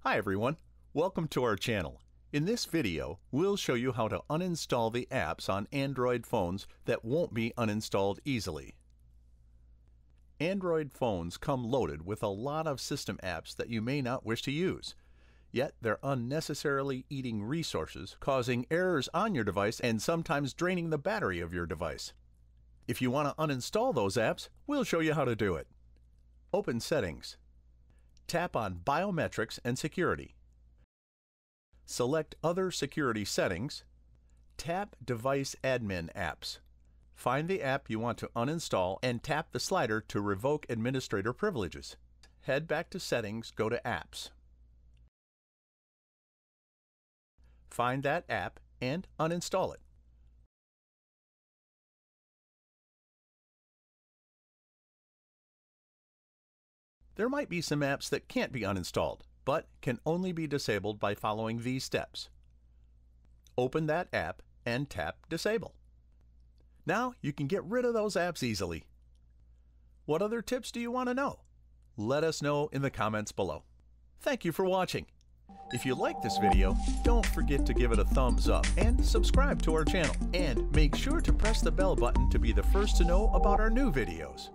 Hi everyone, welcome to our channel. In this video, we'll show you how to uninstall the apps on Android phones that won't be uninstalled easily. Android phones come loaded with a lot of system apps that you may not wish to use. Yet they're unnecessarily eating resources, causing errors on your device and sometimes draining the battery of your device. If you want to uninstall those apps, we'll show you how to do it. Open Settings. Tap on Biometrics and Security. Select Other Security Settings. Tap Device Admin Apps. Find the app you want to uninstall and tap the slider to revoke administrator privileges. Head back to Settings, go to Apps. Find that app and uninstall it. There might be some apps that can't be uninstalled, but can only be disabled by following these steps. Open that app and tap Disable. Now you can get rid of those apps easily. What other tips do you want to know? Let us know in the comments below. Thank you for watching. If you like this video, don't forget to give it a thumbs up and subscribe to our channel. And make sure to press the bell button to be the first to know about our new videos.